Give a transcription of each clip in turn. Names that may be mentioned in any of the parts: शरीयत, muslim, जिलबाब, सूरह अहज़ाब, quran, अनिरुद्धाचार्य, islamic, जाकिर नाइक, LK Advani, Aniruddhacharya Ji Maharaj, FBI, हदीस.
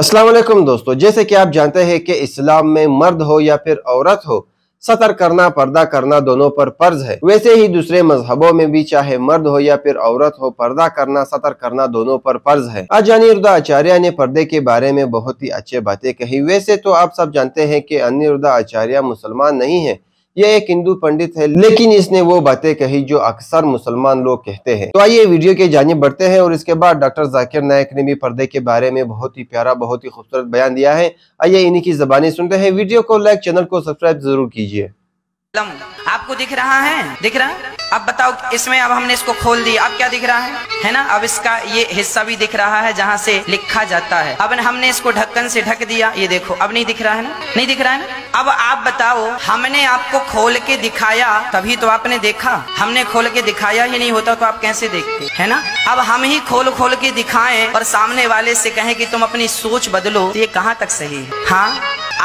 अस्सलामुअलैकुम दोस्तों, जैसे कि आप जानते हैं कि इस्लाम में मर्द हो या फिर औरत हो, सतर करना, पर्दा करना दोनों पर फर्ज है। वैसे ही दूसरे मजहबों में भी चाहे मर्द हो या फिर औरत हो, पर्दा करना, सतर करना दोनों पर फर्ज है। आज अनिरुद्धाचार्य ने पर्दे के बारे में बहुत ही अच्छी बातें कही। वैसे तो आप सब जानते हैं कि अनिरुद्धाचार्य मुसलमान नहीं है, यह एक हिंदू पंडित है, लेकिन इसने वो बातें कही जो अक्सर मुसलमान लोग कहते हैं। तो आइए वीडियो के जानिब बढ़ते हैं और इसके बाद डॉक्टर जाकिर नाइक ने भी पर्दे के बारे में बहुत ही प्यारा, बहुत ही खूबसूरत बयान दिया है। आइए इन्हीं की ज़बानी सुनते हैं। वीडियो को लाइक, चैनल को सब्सक्राइब जरूर कीजिए। आपको दिख रहा है? दिख रहा है? अब बताओ, इसमें अब हमने इसको खोल दिया, अब क्या दिख रहा है ना? अब इसका ये हिस्सा भी दिख रहा है जहाँ से लिखा जाता है। अब हमने इसको ढक्कन से ढक दिया, ये देखो अब नहीं दिख रहा है ना, नहीं दिख रहा है ना। अब आप बताओ, हमने आपको खोल के दिखाया तभी तो आपने देखा, हमने खोल के दिखाया ही नहीं होता तो आप कैसे देखते, है ना। अब हम ही खोल के दिखाएं और सामने वाले से कहें कि तुम अपनी सोच बदलो, तो ये कहाँ तक सही है? हाँ,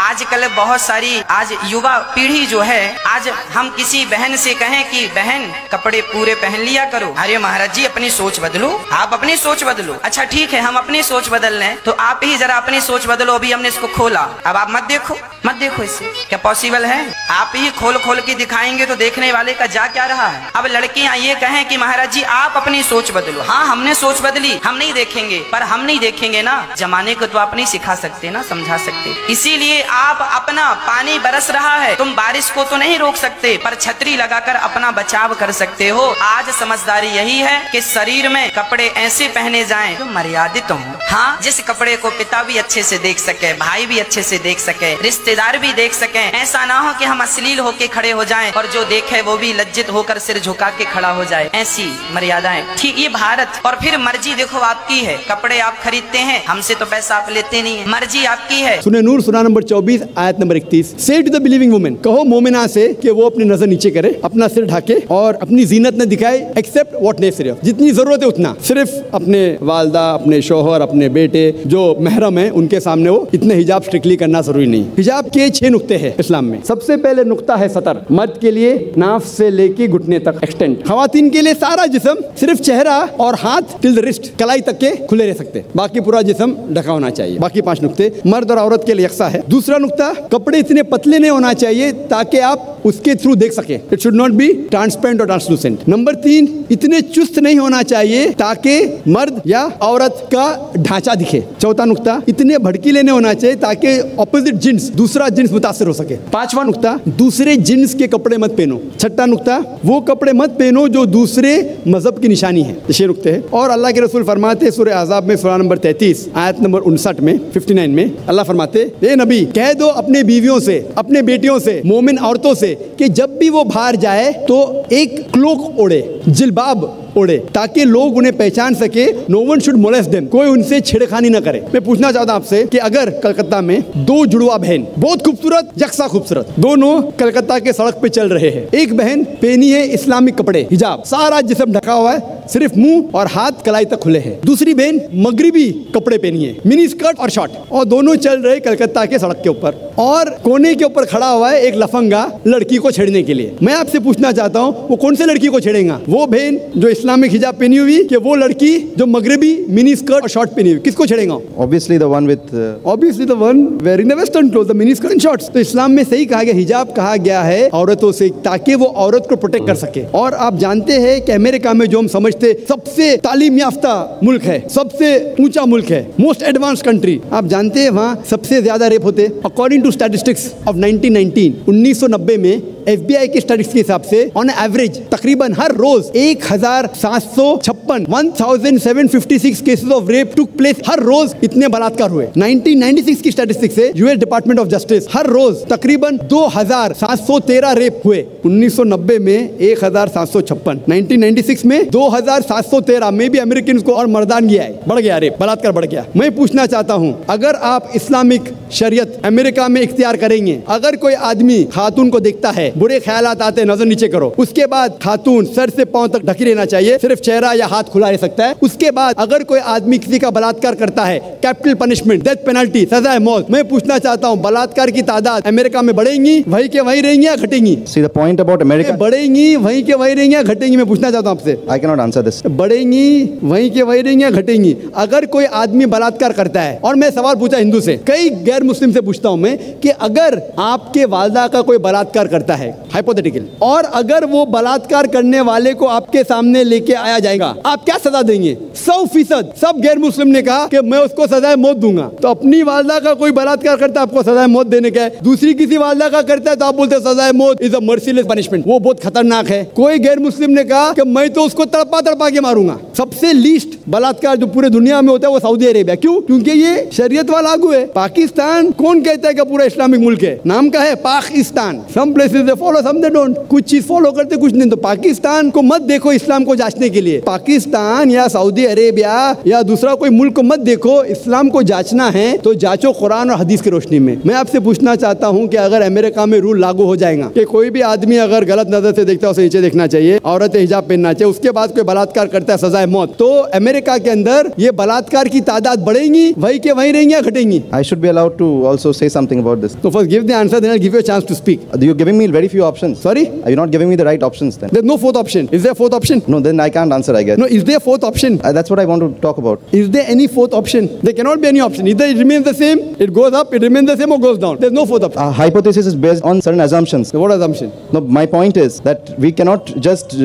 आजकल बहुत सारी आज युवा पीढ़ी जो है, आज हम किसी बहन से कहें कि बहन कपड़े पूरे पहन लिया करो, अरे महाराज जी अपनी सोच बदलो, आप अपनी सोच बदलो। अच्छा ठीक है, हम अपनी सोच बदल लें, तो आप ही जरा अपनी सोच बदलो। अभी हमने इसको खोला, अब आप मत देखो, मत देखो इसे, क्या पॉसिबल है? आप ही खोल के दिखाएंगे तो देखने वाले का जा क्या रहा है। अब लड़कियाँ ये कहें कि महाराज जी आप अपनी सोच बदलो, हाँ हमने सोच बदली, हम नहीं देखेंगे, पर हम नहीं देखेंगे ना, जमाने को तो आप नहीं सिखा सकते ना, समझा सकते। इसीलिए आप अपना, पानी बरस रहा है, तुम बारिश को तो नहीं रोक सकते, पर छतरी लगाकर अपना बचाव कर सकते हो। आज समझदारी यही है कि शरीर में कपड़े ऐसे पहने जाएं जो मर्यादित हो, हाँ, जिस कपड़े को पिता भी अच्छे से देख सके, भाई भी अच्छे से देख सके, रिश्तेदार भी देख सके। ऐसा ना हो कि हम अश्लील होके खड़े हो जाएं और जो देखे वो भी लज्जित होकर सिर झुका के खड़ा हो जाए, ऐसी मर्यादाएं। ठीक, ये भारत। और फिर मर्जी देखो आपकी है, कपड़े आप खरीदते हैं, हमसे तो पैसा आप लेते नहीं है, मर्जी आपकी है। सुने नूर, सुना नंबर 24, आयत नंबर 31। से टू द बिलीविंग वुमेन, कहो मोमिना से कि वो अपनी नजर नीचे करे, अपना सिर ढाके और अपनी जीनत न दिखाए, एक्सेप्ट व्हाट नेसेसरी, जितनी जरूरत है उतना। सिर्फ अपने वालदा, अपने शोहर, अपने बेटे जो महरम हैं उनके सामने वो इतने हिजाब स्ट्रिक्टली करना जरूरी नहीं। हिजाब के 6 नुक्ते हैं इस्लाम में। सबसे पहले नुक्ता है सतर, मर्द के लिए नाफ से लेके घुटने तक एक्सटेंड। खवातीन के लिए सारा जिस्म, सिर्फ चेहरा और हाथ टिल द रिस्ट, कलाई तक के खुले रह सकते, बाकी पूरा जिस्म ढका होना चाहिए। बाकी 5 नुक्ते मर्द और औरत के लिए यकसा है। दूसरा नुक्ता, कपड़े इतने पतले नहीं होना चाहिए ताकि आप उसके थ्रू देख सके, it should not be transparent और ट्रांसलूसेंट। नंबर 3, इतने चुस्त नहीं होना चाहिए ताकि मर्द या औरत का ढांचा दिखे। चौथा नुक्ता, इतने भड़कीले नहीं होना चाहिए ताकि ऑपोजिट जिन्स, दूसरा जिन्स मुतासर हो सके। पांचवा नुक्ता, दूसरे जिन्स के कपड़े मत पहनो। छठा नुक्ता, वो कपड़े मत पहनो जो दूसरे मजहब की निशानी है। ये नुक्ते हैं। और अल्लाह के रसूल फरमाते सूरह अहज़ाब में, सूरह नंबर 33 आयत नंबर 59 में, 59 में अल्लाह फरमाते, ए नबी कह दो अपने बीवियों से, अपने बेटियों से, मोमिन औरतों से कि जब भी वो बाहर जाए तो एक क्लोक ओढ़े, जिलबाब ओढ़े, ताकि लोग उन्हें पहचान सके। No one should molest them, कोई उनसे छेड़खानी न करे। मैं पूछना चाहता हूँ आपसे कि अगर कलकत्ता में दो जुड़वा बहन, बहुत खूबसूरत, यकसा खूबसूरत, दोनों कलकत्ता के सड़क पे चल रहे हैं, एक बहन पहनी है इस्लामिक कपड़े, हिजाब, सारा जिस्म ढका हुआ है, सिर्फ मुंह और हाथ कलाई तक खुले हैं, दूसरी बहन मगरिबी कपड़े पहनी है, मिनी स्कर्ट और शॉर्ट, और दोनों चल रहे कलकत्ता के सड़क के ऊपर, और कोने के ऊपर खड़ा हुआ है एक लफंगा लड़की को छेड़ने के लिए। मैं आपसे पूछना चाहता हूँ, वो कौन से लड़की को छेड़ेगा? वो बहन जो इस्लामिक हिजाब पहनी हुई, कि वो लड़की जो मगरबी मिनी स्कर्ट और शॉर्ट पहनी हुई, किसको छेड़ेगा? Obviously the one with, obviously the one wearing the western cloth, the mini skirt and shorts. तो इस्लाम में सही कहा गया, हिजाब कहा गया है औरतों से ताकि वो औरत को प्रोटेक्ट कर सके। और आप जानते हैं कि अमेरिका में जो हम समझते सबसे तालीम याफ्ता मुल्क है, सबसे ऊंचा मुल्क है, मोस्ट एडवांस कंट्री, आप जानते हैं वहाँ सबसे ज्यादा रेप होते। अकॉर्डिंग टू स्टैटिस्टिक्स ऑफ 1990 में FBI के स्टडीज के हिसाब से ऑन एवरेज तकरीबन हर रोज 1756 1756 cases of rape took place, हर रोज इतने बलात्कार हुए। 1996 की स्टैटिस्टिक्स से यूएस डिपार्टमेंट ऑफ जस्टिस, हर रोज तकरीबन 2713 रेप हुए। 1990 में 1756, 1996 में 2713 में भी अमेरिकन को और मर्दान गया है, बढ़ गया रेप, बलात्कार बढ़ गया। मैं पूछना चाहता हूँ, अगर आप इस्लामिक शरीयत अमेरिका में इख्तियार करेंगे, अगर कोई आदमी खातून को देखता है, बुरे ख्यालात आते, नजर नीचे करो, उसके बाद खातून सर से पांव तक ढकी रहना चाहिए, सिर्फ चेहरा या हाथ खुला रह सकता है। उसके बाद अगर कोई आदमी किसी का बलात्कार करता है, कैपिटल पनिशमेंट, डेथ पेनल्टी, सजाए मौत। मैं पूछना चाहता हूँ, बलात्कार की तादाद अमेरिका में बढ़ेगी वही के वही रहेंगी या घटेंगी? See the point about America. बढ़ेंगी वही के वही रहेंगी या घटेंगी? मैं पूछना चाहता हूँ आपसे। I can not answer this. बढ़ेंगी वही के वही रहेंगी या घटेंगी? अगर कोई आदमी बलात्कार करता है, और मैं सवाल पूछा हिंदू से, कई गैर मुस्लिम से पूछता हूँ मैं कि अगर आपके वालदा का कोई बलात्कार करता है हाइपोथेटिकल, और अगर वो बलात्कार करने वाले को आपके सामने लेके आया जाएगा, आप क्या सजा देंगे? 100% सब गैर मुस्लिम ने कहा कि मैं उसको सजाए मौत दूंगा। तो अपनी वालदा का कोई बलात्कार करता है, आपको सजाए मौत देने का है। दूसरी किसी वालदा का करता है तो आप बोलते हैं सजाए मौत इज अ मर्सीलेस पनिशमेंट, वो बहुत खतरनाक है। कोई गैर मुस्लिम ने कहा कि मैं तो उसको तड़पा तड़पा के मारूंगा। सबसे लीस्ट बलात्कार जो पूरे दुनिया में होता है वो सऊदी अरेबिया। क्यों? क्योंकि ये शरीयत वाला लागू है। पाकिस्तान कौन कहता है कि पूरा इस्लामिक मुल्क है? नाम का है Pakistan. Some places they follow, some they don't. कुछ चीज फॉलो करते, कुछ नहीं। तो पाकिस्तान को मत देखो इस्लाम को जांचने के लिए। पाकिस्तान या सऊदी अरेबिया या दूसरा कोई मुल्क को मत देखो। इस्लाम को जांचना है तो जांचो कुरान और हदीस की रोशनी में। मैं आपसे पूछना चाहता हूँ कि अगर अमेरिका में रूल लागू हो जाएगा कि कोई भी आदमी अगर गलत नजर से देखता है उसे नीचे देखना चाहिए, औरतें हिजाब पहनना चाहिए, उसके बाद कोई बलात्कार करता है सजाए मौत, तो अमेरिका के अंदर ये बलात्कार की तादाद बढ़ेगी वही के वही रहेंगी या घटेंगी? I should be allowed to also say something about this. So first give the answer, then I'll give you a chance to speak. You're giving me very few options. Sorry? Are you not giving me the right options then? There's no fourth option. Is there a fourth option? No, then I can't answer, I guess. No, is there a fourth option? That's what I want to talk about. Is there any fourth option? There cannot be any option. Either it remains the same, it goes up, it remains the same or goes down. There's no fourth option. Our hypothesis is based on certain assumptions. So what assumption? No, my point is that we cannot just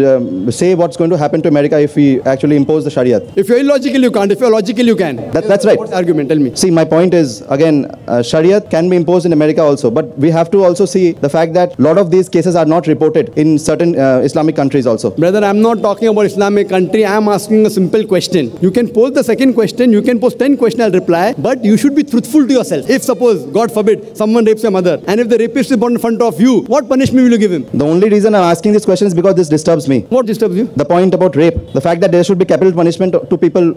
say what's going to happen to America if we actually impose the Shariat. If you're illogical, you can't. If you're logical, you can. That's right. What's the argument? Tell me. See, my point is, again, Shariat can be imposed in America also, but we have to also see the fact that a lot of these cases are not reported in certain Islamic countries also. Brother, I'm not talking about Islamic country. I'm asking a simple question. You can pose the second question, you can pose 10 questions, I'll reply, but you should be truthful to yourself. If suppose, God forbid, someone rapes your mother, and if the rapist is born in front of you, what punishment will you give him? The only reason I'm asking this question is because this disturbs me. What disturbs you? The point about rape. The fact that there should be capital punishment to people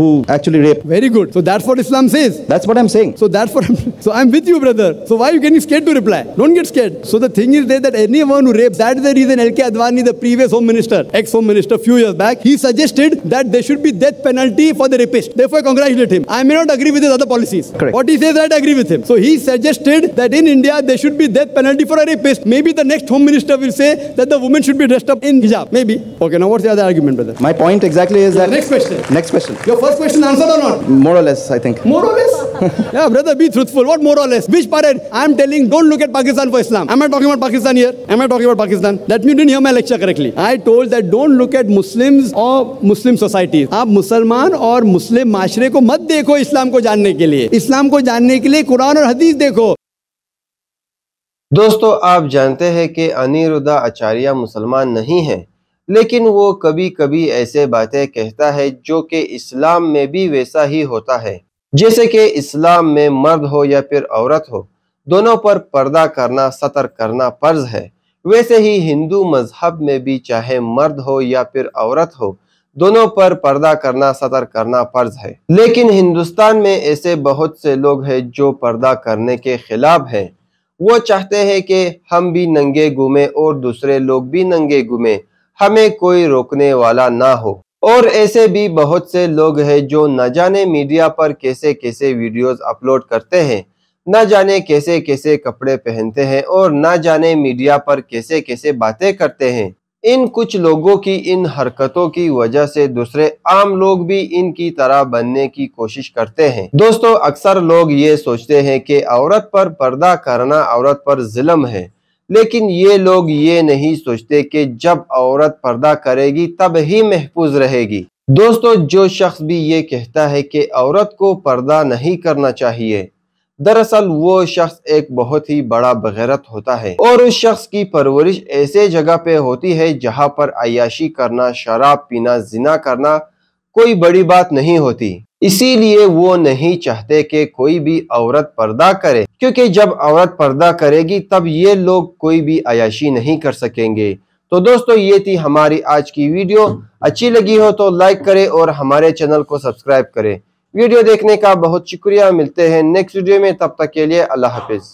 who actually rape. Very good. So that's what Islam says. That's what I'm saying. So that's what I'm... So I'm with you, brother. So why are you getting scared to reply? Don't get scared. So the thing is that anyone who rapes, that is the reason LK Advani, the previous home minister, ex-home minister, few years back, he suggested that there should be death penalty for the rapist. Therefore, I congratulate him. I may not agree with his other policies. Correct. What he says, I agree with him. So he suggested that in India, there should be death penalty for a rapist. Maybe the next home minister will say that the woman should be dressed up in hijab. Maybe. Okay, now what's the other argument, brother? My point exactly is that... Next question. Next question. Your first question answered or not? More or less, I think. More or less? Yeah, brother, be truthful. What more or less? Which parent? I'm telling, don't look at Pakistan for Islam. Am I talking about Pakistan here? Am I talking about Pakistan? That means you didn't hear my lecture correctly. I told that don't look at Muslims or Muslim societies. आप मुसलमान और मुस्लिम माशरे को मत देखो इस्लाम को जानने के लिए। इस्लाम को जानने के लिए कुरान और हदीस देखो। दोस्तों, आप जानते हैं कि अनिरुद्धा आचार्य मुसलमान नहीं है, लेकिन वो कभी कभी ऐसे बातें कहता है जो कि इस्लाम में भी वैसा ही होता है। जैसे कि इस्लाम में मर्द हो या फिर औरत हो, दोनों पर पर्दा करना, सतर करना फर्ज है। वैसे ही हिंदू मजहब में भी चाहे मर्द हो या फिर औरत हो, दोनों पर पर्दा करना, सतर करना फर्ज है। लेकिन हिंदुस्तान में ऐसे बहुत से लोग हैं जो पर्दा करने के खिलाफ हैं। वो चाहते हैं कि हम भी नंगे घूमें और दूसरे लोग भी नंगे घूमें, हमें कोई रोकने वाला ना हो। और ऐसे भी बहुत से लोग हैं जो न जाने मीडिया पर कैसे कैसे वीडियोस अपलोड करते हैं, न जाने कैसे कैसे कपड़े पहनते हैं और न जाने मीडिया पर कैसे कैसे बातें करते हैं। इन कुछ लोगों की इन हरकतों की वजह से दूसरे आम लोग भी इनकी तरह बनने की कोशिश करते हैं। दोस्तों, अक्सर लोग ये सोचते हैं कि औरत पर पर्दा करना औरत पर जुल्म है, लेकिन ये लोग ये नहीं सोचते कि जब औरत पर्दा करेगी तब ही महफूज रहेगी। दोस्तों, जो शख्स भी ये कहता है कि औरत को पर्दा नहीं करना चाहिए, दरअसल वो शख्स एक बहुत ही बड़ा बगैरत होता है। और उस शख्स की परवरिश ऐसे जगह पे होती है जहाँ पर अय्याशी करना, शराब पीना, जिना करना कोई बड़ी बात नहीं होती। इसीलिए वो नहीं चाहते कि कोई भी औरत पर्दा करे, क्योंकि जब औरत पर्दा करेगी तब ये लोग कोई भी अय्याशी नहीं कर सकेंगे। तो दोस्तों, ये थी हमारी आज की वीडियो। अच्छी लगी हो तो लाइक करें और हमारे चैनल को सब्सक्राइब करें। वीडियो देखने का बहुत शुक्रिया। मिलते हैं नेक्स्ट वीडियो में, तब तक के लिए अल्लाह हाफिज।